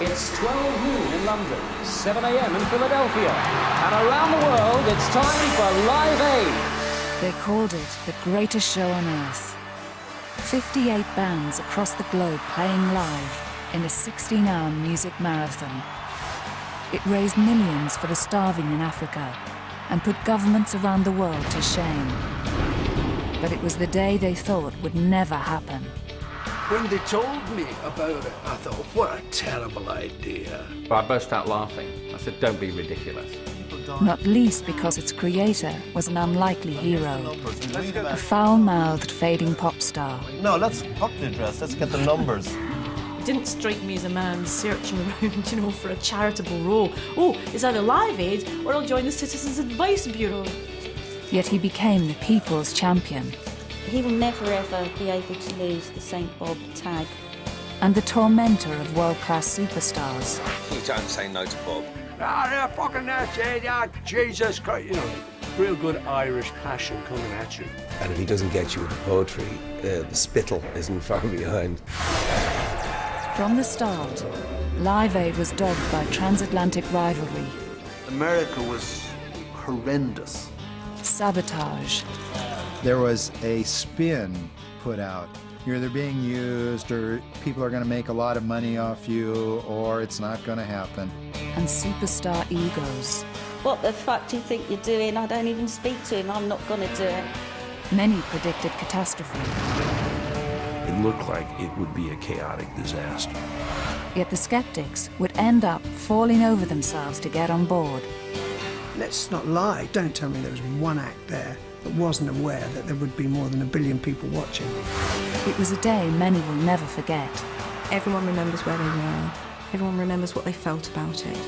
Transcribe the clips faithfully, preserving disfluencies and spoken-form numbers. It's twelve noon in London, seven a m in Philadelphia, and around the world it's time for Live Aid. They called it the greatest show on earth. fifty-eight bands across the globe playing live in a sixteen hour music marathon. It raised millions for the starving in Africa and put governments around the world to shame. But it was the day they thought would never happen. When they told me about it, I thought, what a terrible idea. But I burst out laughing. I said, don't be ridiculous. Not least because its creator was an unlikely hero, a foul-mouthed, fading pop star. No, let's pop the address, let's get the numbers. It didn't strike me as a man searching around, you know, for a charitable role. Oh, it's either Live Aid or I'll join the Citizens Advice Bureau. Yet he became the people's champion. He will never ever be able to lose the Saint Bob tag. And the tormentor of world-class superstars. You don't say no to Bob. Ah, yeah, fucking that's it, yeah, Jesus Christ. You know, real good Irish passion coming at you. And if he doesn't get you with the poetry, uh, the spittle isn't far behind. From the start, Live Aid was dogged by transatlantic rivalry. America was horrendous. Sabotage. There was a spin put out. You're either being used, or people are going to make a lot of money off you, or it's not going to happen. And superstar egos. What the fuck do you think you're doing? I don't even speak to him. I'm not going to do it. Many predicted catastrophe. It looked like it would be a chaotic disaster. Yet the skeptics would end up falling over themselves to get on board. Let's not lie. Don't tell me there was one act there that wasn't aware that there would be more than a billion people watching. It was a day many will never forget. Everyone remembers where they were. Everyone remembers what they felt about it.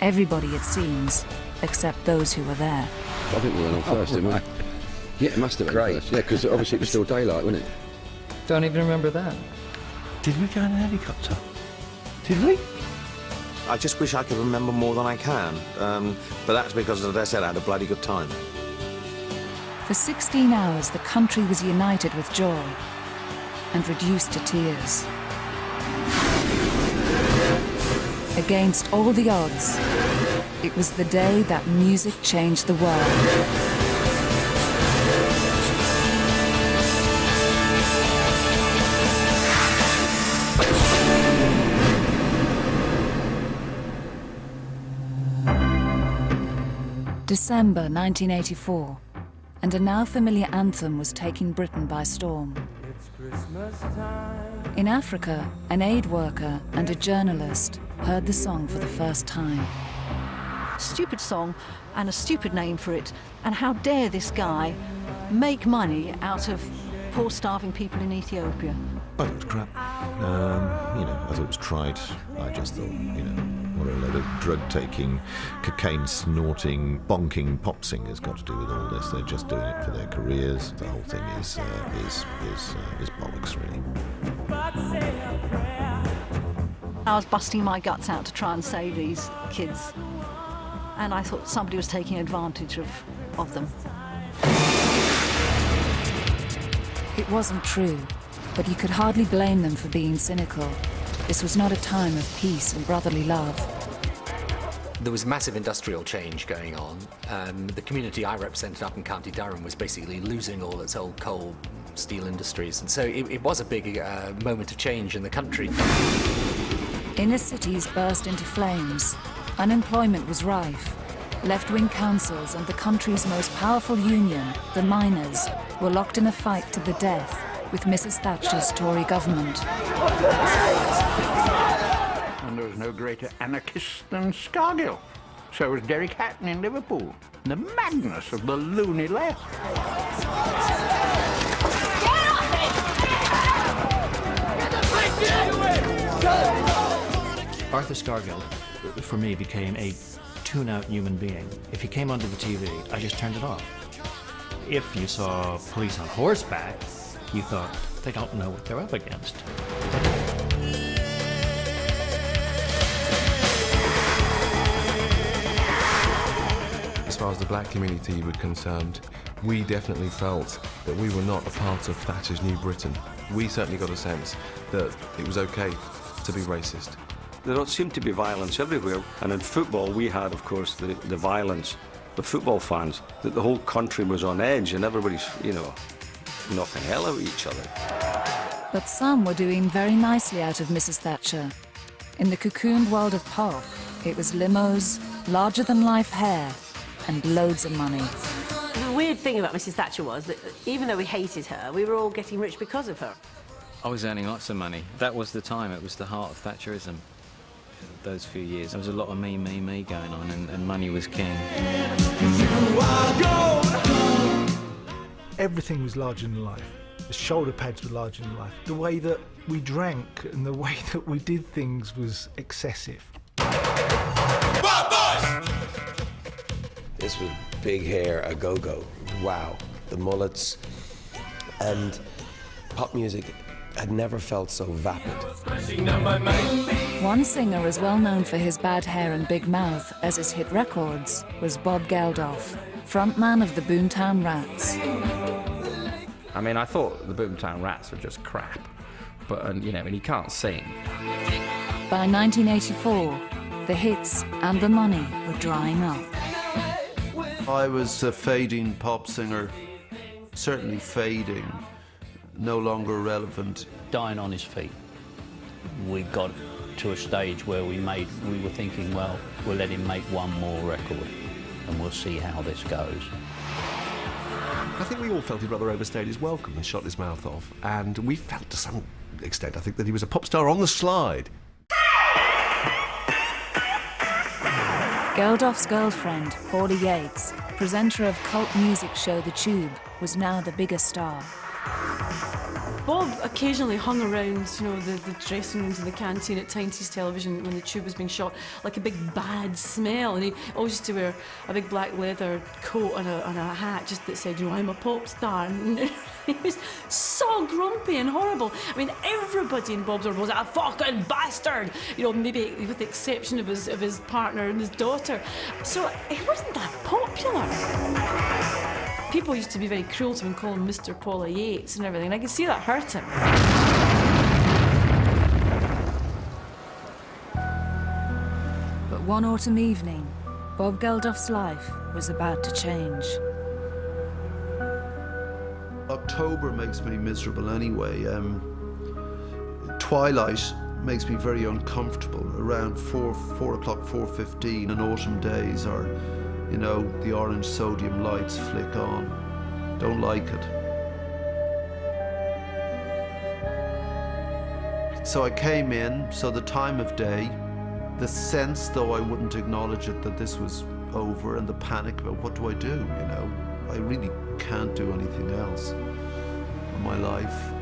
Everybody, it seems, except those who were there. I think we went on first, oh, didn't right. we? Yeah, it must have been great. First. Yeah, because obviously it was still daylight, wasn't it? Don't even remember that. Did we go in a helicopter? Did we? I just wish I could remember more than I can. Um, but that's because, as I said, I had a bloody good time. For sixteen hours, the country was united with joy and reduced to tears. Against all the odds, it was the day that music changed the world. December nineteen eighty-four, and a now-familiar anthem was taking Britain by storm. It's Christmas time. In Africa, an aid worker and a journalist heard the song for the first time. Stupid song and a stupid name for it, and how dare this guy make money out of poor starving people in Ethiopia. I thought it was crap. Um, you know, I thought it was trite. I just thought, you know, what a load of drug-taking, cocaine-snorting, bonking pop singers got to do with all this. They're just doing it for their careers. The whole thing is uh, is is, uh, is bollocks, really. I was busting my guts out to try and save these kids, and I thought somebody was taking advantage of of them. It wasn't true, but you could hardly blame them for being cynical. This was not a time of peace and brotherly love. There was massive industrial change going on. Um, the community I represented up in County Durham was basically losing all its old coal, steel industries, and so it, it was a big uh, moment of change in the country. Inner cities burst into flames. Unemployment was rife. Left-wing councils and the country's most powerful union, the miners, were locked in a fight to the death with Missus Thatcher's Tory government. And there was no greater anarchist than Scargill. So was Derek Hatton in Liverpool. The madness of the loony left. Arthur Scargill, for me, became a tune-out human being. If he came onto the T V, I just turned it off. If you saw police on horseback, you thought, they don't know what they're up against. As far as the black community were concerned, we definitely felt that we were not a part of Thatcher's New Britain. we certainly got a sense that it was okay to be racist. There seemed to be violence everywhere, and in football we had, of course, the, the violence, the football fans, that the whole country was on edge and everybody's, you know, knocking hell out of each other. But some were doing very nicely out of Missus Thatcher. In the cocooned world of pop, it was limos, larger-than-life hair, and loads of money. The weird thing about Missus Thatcher was that even though we hated her, we were all getting rich because of her. I was earning lots of money. That was the time. It was the heart of Thatcherism. Those few years, there was a lot of me, me, me going on, and, and money was king. You are gold. Everything was larger than life. The shoulder pads were larger than life. The way that we drank and the way that we did things was excessive. This was big hair, a go-go. Wow, the mullets. And pop music had never felt so vapid. One singer as well known for his bad hair and big mouth as his hit records was Bob Geldof, frontman of the Boomtown Rats. I mean, I thought the Boomtown Rats were just crap, but, and, you know, and he can't sing. By nineteen eighty-four, the hits and the money were drying up. I was a fading pop singer, certainly fading, no longer relevant. Dying on his feet. We got to a stage where we made, we were thinking, well, we'll let him make one more record and we'll see how this goes. I think we all felt he'd rather overstayed his welcome and shot his mouth off, and we felt to some extent, I think, that he was a pop star on the slide. Geldof's girlfriend, Paula Yates, presenter of cult music show The Tube, was now the biggest star. Bob occasionally hung around, you know, the, the dressing rooms and the canteen at Tyne Tees Television when The Tube was being shot, like a big bad smell, and he always used to wear a big black leather coat and a, and a hat just that said, you know, I'm a pop star. And he was so grumpy and horrible. I mean, everybody in Bob's world was a fucking bastard, you know, maybe with the exception of his, of his partner and his daughter. So he wasn't that popular. People used to be very cruel to him, call him Mister Paula Yates and everything, and I could see that hurt him. But one autumn evening, Bob Geldof's life was about to change. October makes me miserable anyway. Um, twilight makes me very uncomfortable. Around four, four o'clock, four fifteen, and autumn days are. You know, the orange sodium lights flick on. Don't like it. So I came in, so the time of day, the sense, though I wouldn't acknowledge it, that this was over, and the panic about what do I do, you know? I really can't do anything else in my life.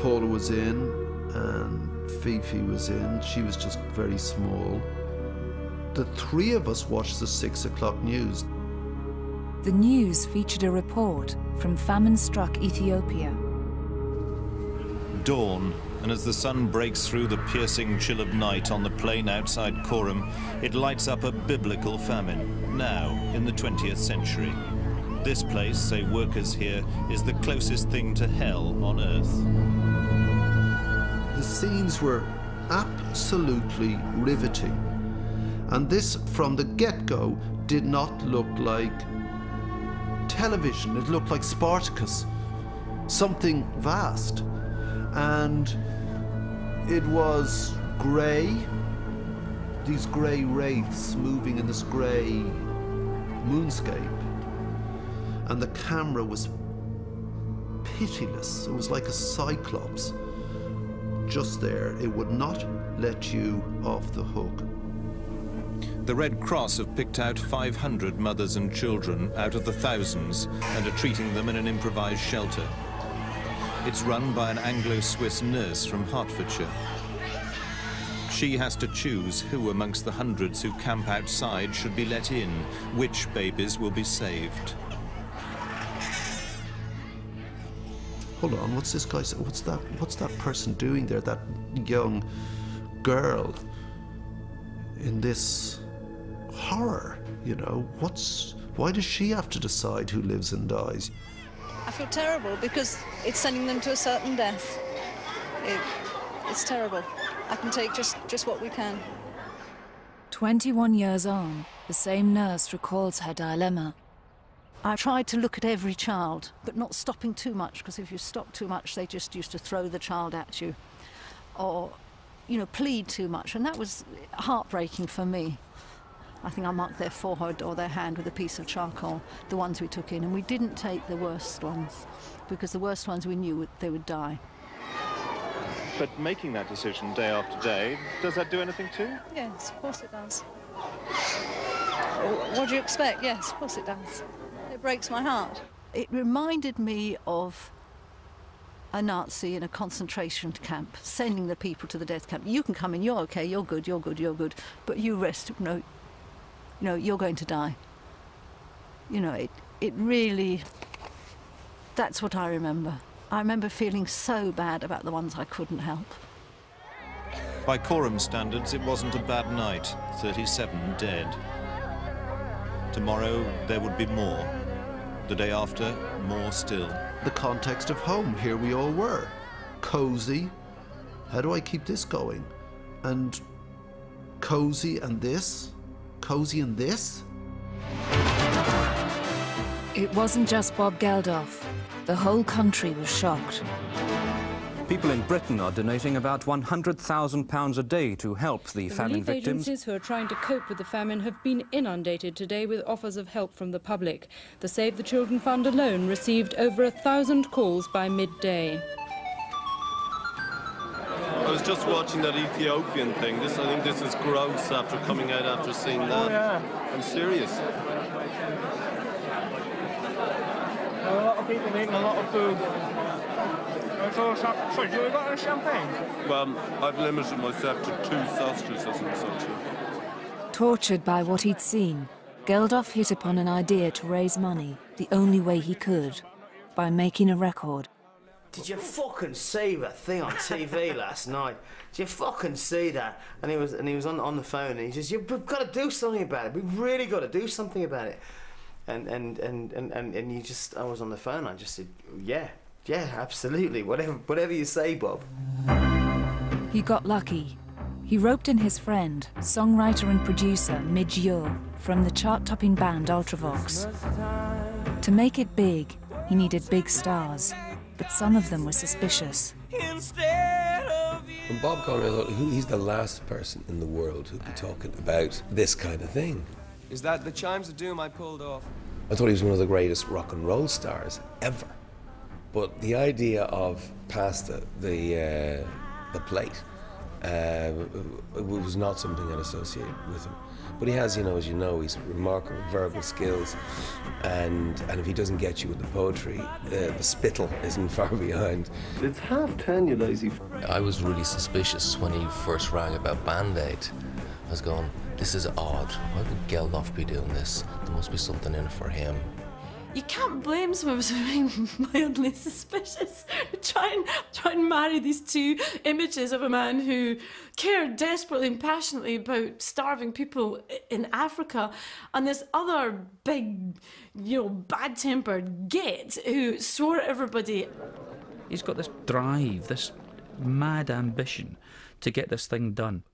Paula was in, and Fifi was in. She was just very small. The three of us watched the six o'clock news. The news featured a report from famine-struck Ethiopia. Dawn, and as the sun breaks through the piercing chill of night on the plain outside Korem, it lights up a biblical famine, now in the twentieth century. This place, say workers here, is the closest thing to hell on earth. The scenes were absolutely riveting. And this, from the get-go, did not look like television. It looked like Spartacus, something vast. And it was grey, these grey wraiths moving in this grey moonscape. And the camera was pitiless. It was like a cyclops. Just there, it would not let you off the hook. The Red Cross have picked out five hundred mothers and children out of the thousands and are treating them in an improvised shelter. It's run by an Anglo-Swiss nurse from Hertfordshire. She has to choose who amongst the hundreds who camp outside should be let in, which babies will be saved. Hold on, what's this guy, what's that, what's that person doing there, that young girl in this horror, you know? What's, why does she have to decide who lives and dies? I feel terrible because it's sending them to a certain death. It, it's terrible. I can take just, just what we can. twenty-one years on, the same nurse recalls her dilemma. I tried to look at every child, but not stopping too much, because if you stop too much, they just used to throw the child at you or, you know, plead too much. And that was heartbreaking for me. I think I marked their forehead or their hand with a piece of charcoal, the ones we took in, and we didn't take the worst ones, because the worst ones we knew would, they would die. But making that decision day after day, does that do anything to you? Yes, of course it does. What do you expect? Yes, of course it does. It breaks my heart. It reminded me of a Nazi in a concentration camp, sending the people to the death camp. You can come in, you're okay, you're good, you're good, you're good, but you rest, no. You know, you're going to die. You know, it, it really, that's what I remember. I remember feeling so bad about the ones I couldn't help. By Korem standards, it wasn't a bad night, thirty-seven dead. Tomorrow, there would be more. The day after, more still. The context of home, here we all were. Cozy, how do I keep this going? And cozy and this? Cozy in this? It wasn't just Bob Geldof. The whole country was shocked. People in Britain are donating about one hundred thousand pounds a day to help the, the famine victims. Relief agencies who are trying to cope with the famine have been inundated today with offers of help from the public. The Save the Children Fund alone received over a thousand calls by midday. I was just watching that Ethiopian thing. This, I think this is gross after coming out after seeing that. Oh, yeah. I'm serious. There are a lot of people eating a lot of food. It's all sausage. Have you got any champagne? Well, I've limited myself to two sausages as an assumption. Tortured by what he'd seen, Geldof hit upon an idea to raise money the only way he could, by making a record. Did you fucking see that thing on T V last night? Did you fucking see that? And he was, and he was on, on the phone and he says, you've got to do something about it. We've really got to do something about it. And, and, and, and, and, and you just, I was on the phone, I just said, yeah, yeah, absolutely. Whatever, whatever you say, Bob. He got lucky. He roped in his friend, songwriter and producer Midge Ure from the chart-topping band Ultravox. To make it big, he needed big stars. But some of them were suspicious. When Bob called me, I thought, he's the last person in the world who'd be talking about this kind of thing. Is that the chimes of doom I pulled off? I thought he was one of the greatest rock and roll stars ever. But the idea of pasta, the, uh, the plate, uh, was not something I'd associate with him. But he has, you know, as you know, he's remarkable verbal skills, and and if he doesn't get you with the poetry, uh, the spittle isn't far behind. It's half ten, you lazy f. I was really suspicious when he first rang about Band Aid. I was going, this is odd. Why would Geldof be doing this? There must be something in it for him. You can't blame some of us for being mildly suspicious. Try and, try and marry these two images of a man who cared desperately and passionately about starving people in Africa and this other big, you know, bad-tempered git who swore at everybody. He's got this drive, this mad ambition to get this thing done.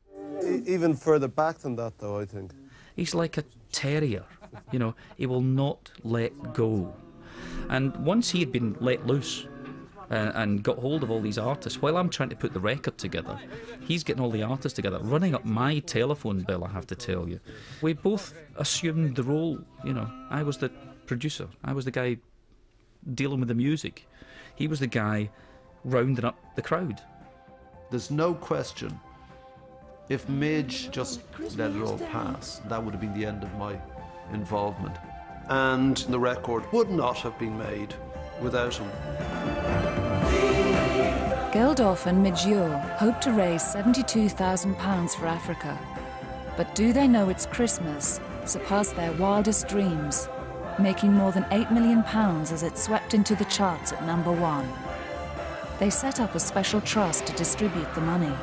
Even further back than that, though, I think. He's like a terrier. You know, he will not let go. And once he had been let loose and, and got hold of all these artists, while I'm trying to put the record together, he's getting all the artists together, running up my telephone bill, I have to tell you. We both assumed the role, you know. I was the producer. I was the guy dealing with the music. He was the guy rounding up the crowd. There's no question, if Midge just let it all pass, that would have been the end of my involvement, and the record would not have been made without him. Geldof and Midge Ure hope to raise seventy-two thousand pounds for Africa, but do they know it's Christmas surpassed their wildest dreams, making more than eight million pounds as it swept into the charts at number one. They set up a special trust to distribute the money.